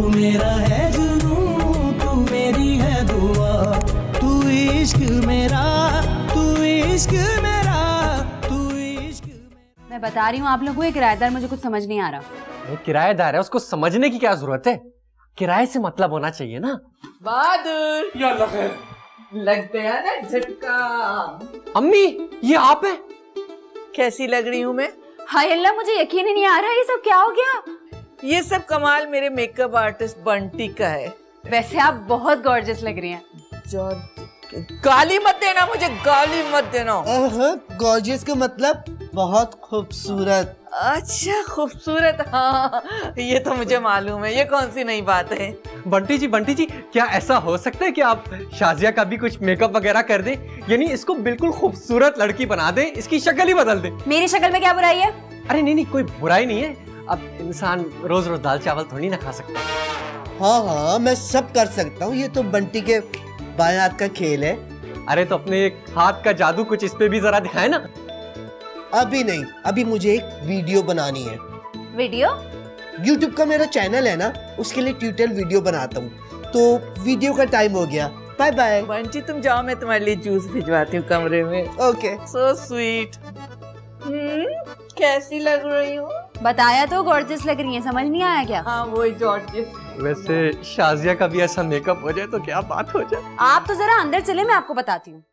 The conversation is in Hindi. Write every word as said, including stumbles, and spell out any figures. तू मेरा है जुनून, तू मेरी है दुआ, तू इश्क मेरा, तू इश्क मेरा, तू इश्क मेरा। मैं बता रही हूँ आप लोगों को, ये किराएदार मुझे कुछ समझ नहीं आ रहा। किराएदार है, उसको समझने की क्या जरूरत है? किराए से मतलब होना चाहिए ना। बहादुर या लगते हैं ना झटका। अम्मी ये आप है? कैसी लग रही हूँ मैं? हाय अल्लाह, मुझे यकीन ही नहीं आ रहा, ये सब क्या हो गया? ये सब कमाल मेरे मेकअप आर्टिस्ट बंटी का है। वैसे आप बहुत गॉर्जियस लग रही हैं। गाली मत देना मुझे, गाली मत देना। गॉर्जियस का मतलब बहुत खूबसूरत। अच्छा खूबसूरत, हाँ ये तो मुझे मालूम है, ये कौन सी नई बात है। बंटी जी बंटी जी क्या ऐसा हो सकता है कि आप शाजिया का भी कुछ मेकअप वगैरह कर दें, यानी इसको बिल्कुल खूबसूरत लड़की बना दें, इसकी शक्ल ही बदल दें। मेरी शक्ल में क्या बुराई है? अरे नहीं नहीं कोई बुराई नहीं है, अब इंसान रोज रोज दाल चावल थोड़ी ना खा सकता। हाँ हाँ मैं सब कर सकता हूँ, ये तो बंटी के बाएं हाथ का खेल है। अरे तो अपने एक हाथ का जादू कुछ इस पे भी जरा दिखाए ना। अभी नहीं, अभी मुझे एक वीडियो बनानी है। वीडियो? YouTube का मेरा चैनल है ना, उसके लिए ट्यूटोरियल वीडियो बनाता हूँ, तो वीडियो का टाइम हो गया। बाय बाय बंटी, तुम जाओ, मैं तुम्हारे लिए जूस भिजवाती हूँ कमरे में। Okay so sweet. कैसी लग रही हूँ? बताया तो गॉर्जियस लग रही है, समझ नहीं आया क्या? हाँ वही गॉर्जियस। वैसे शाजिया का भी ऐसा मेकअप हो जाए तो क्या बात हो जाए। आप तो जरा अंदर चले, मैं आपको बताती हूँ।